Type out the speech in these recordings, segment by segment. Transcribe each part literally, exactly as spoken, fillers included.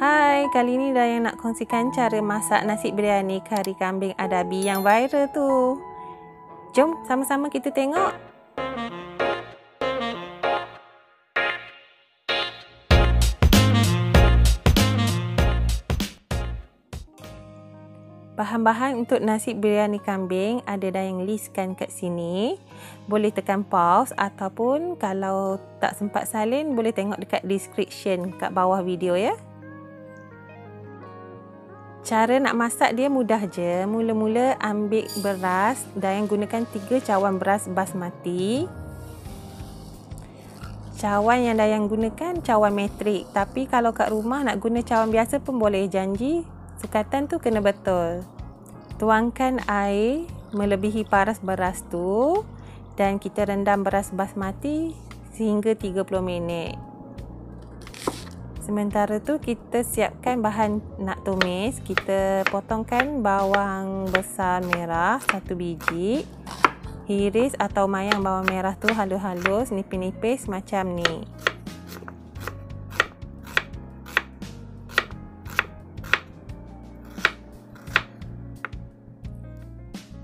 Hai, kali ini Dayang nak kongsikan cara masak nasi biryani kari kambing adabi yang viral tu. Jom sama-sama kita tengok. Bahan-bahan untuk nasi biryani kambing ada Dayang listkan kat sini. Boleh tekan pause ataupun kalau tak sempat salin boleh tengok dekat description kat bawah video ya. Cara nak masak dia mudah je. Mula-mula ambil beras, Dayang gunakan tiga cawan beras basmati. Cawan yang Dayang gunakan cawan metrik, tapi kalau kat rumah nak guna cawan biasa pun boleh, janji sekatan tu kena betul. Tuangkan air melebihi paras beras tu dan kita rendam beras basmati sehingga tiga puluh minit. Sementara tu kita siapkan bahan nak tumis. Kita potongkan bawang besar merah satu biji. Iris atau mayang bawang merah tu halus-halus, nipis-nipis macam ni.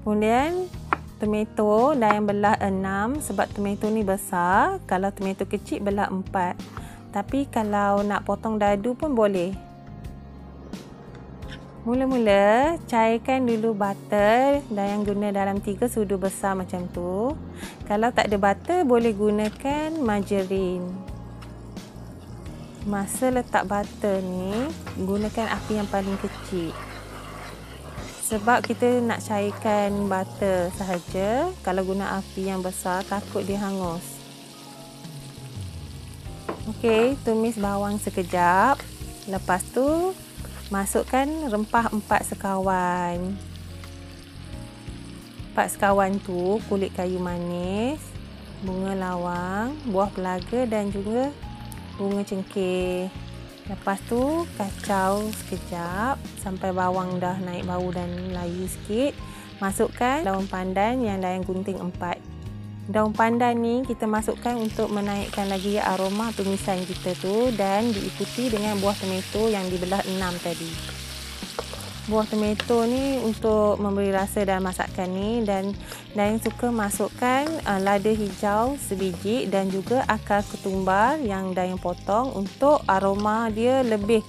Kemudian tomato Dayang belah enam sebab tomato ni besar. Kalau tomato kecil belah empat. Tapi kalau nak potong dadu pun boleh. Mula-mula cairkan dulu butter. Dayang guna dalam tiga sudu besar macam tu. Kalau tak ada butter boleh gunakan margarin. Masa letak butter ni gunakan api yang paling kecil. Sebab kita nak cairkan butter sahaja. Kalau guna api yang besar takut dia hangus. Okey, tumis bawang sekejap. Lepas tu masukkan rempah empat sekawan. Empat sekawan tu kulit kayu manis, bunga lawang, buah pelaga dan juga bunga cengkeh. Lepas tu kacau sekejap sampai bawang dah naik bau dan layu sikit. Masukkan daun pandan yang Dayang gunting empat. Daun pandan ni kita masukkan untuk menaikkan lagi aroma tumisan kita tu dan diikuti dengan buah tomato yang dibelah enam tadi. Buah tomato ni untuk memberi rasa dalam masakan ni dan Dayang suka masukkan uh, lada hijau sebiji dan juga akar ketumbar yang Dayang potong untuk aroma dia lebih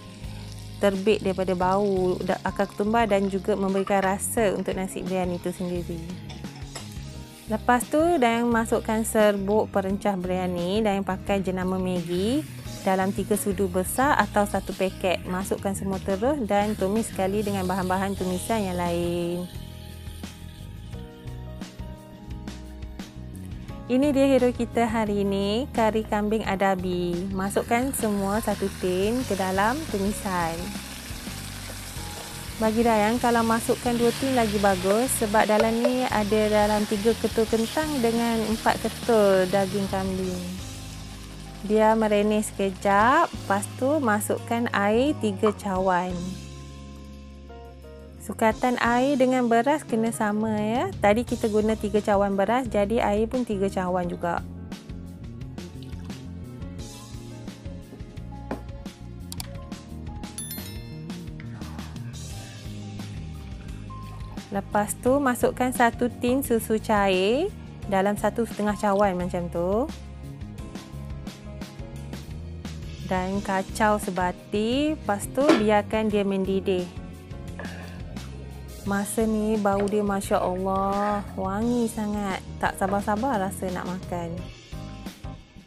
terbit daripada bau akar ketumbar dan juga memberikan rasa untuk nasi biryani itu sendiri. Lepas tu Dayang masukkan serbuk perencah biryani. Dayang pakai jenama Maggi dalam tiga sudu besar atau satu paket. Masukkan semua terus dan tumis sekali dengan bahan-bahan tumisan yang lain. Ini dia hero kita hari ini, kari kambing adabi. Masukkan semua satu tin ke dalam tumisan. Bagi Dayang kalau masukkan dua tin lagi bagus sebab dalam ni ada dalam tiga ketul kentang dengan empat ketul daging kambing. Dia marinate sekejap, lepas tu masukkan air tiga cawan. Sukatan air dengan beras kena sama ya. Tadi kita guna tiga cawan beras, jadi air pun tiga cawan juga. Lepas tu masukkan satu tin susu cair dalam satu setengah cawan macam tu. Dan kacau sebati, lepas tu biarkan dia mendidih. Masa ni bau dia Masya Allah, wangi sangat. Tak sabar-sabar rasa nak makan.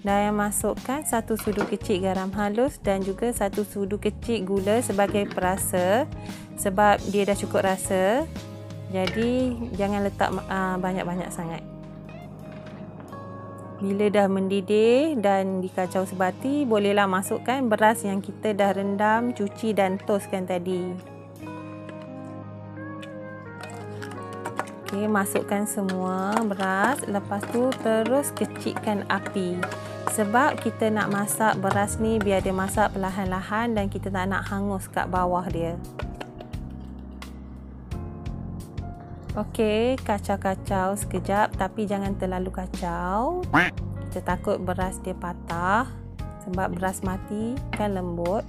Dayang masukkan satu sudu kecil garam halus dan juga satu sudu kecil gula sebagai perasa. Sebab dia dah cukup rasa, jadi jangan letak banyak-banyak sangat. Bila dah mendidih dan dikacau sebati, bolehlah masukkan beras yang kita dah rendam, cuci dan toskan tadi. Okey, masukkan semua beras, lepas tu terus kecikkan api. Sebab kita nak masak beras ni biar dia masak perlahan-lahan dan kita tak nak hangus kat bawah dia. Okey, kacau-kacau sekejap tapi jangan terlalu kacau. Kita takut beras dia patah sebab beras mati kan lembut.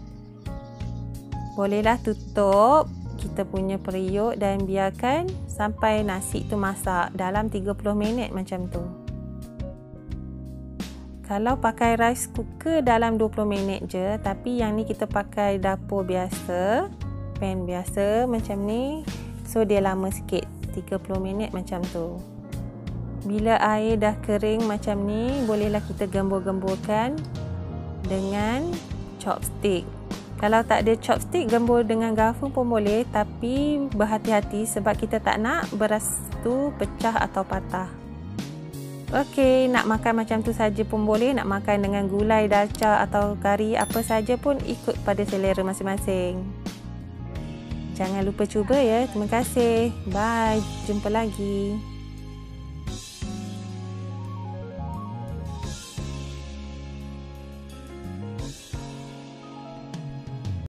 Bolehlah tutup kita punya periuk dan biarkan sampai nasi tu masak dalam tiga puluh minit macam tu. Kalau pakai rice cooker dalam dua puluh minit je, tapi yang ni kita pakai dapur biasa, pan biasa macam ni. So dia lama sikit, tiga puluh minit macam tu. Bila air dah kering macam ni, bolehlah kita gembur-gemburkan dengan chopstick. Kalau tak ada chopstick, gembur dengan garfu pun boleh, tapi berhati-hati sebab kita tak nak beras tu pecah atau patah. Okey, nak makan macam tu saja pun boleh, nak makan dengan gulai, dalca atau kari, apa saja pun ikut pada selera masing-masing. Jangan lupa cuba ya. Terima kasih. Bye. Jumpa lagi.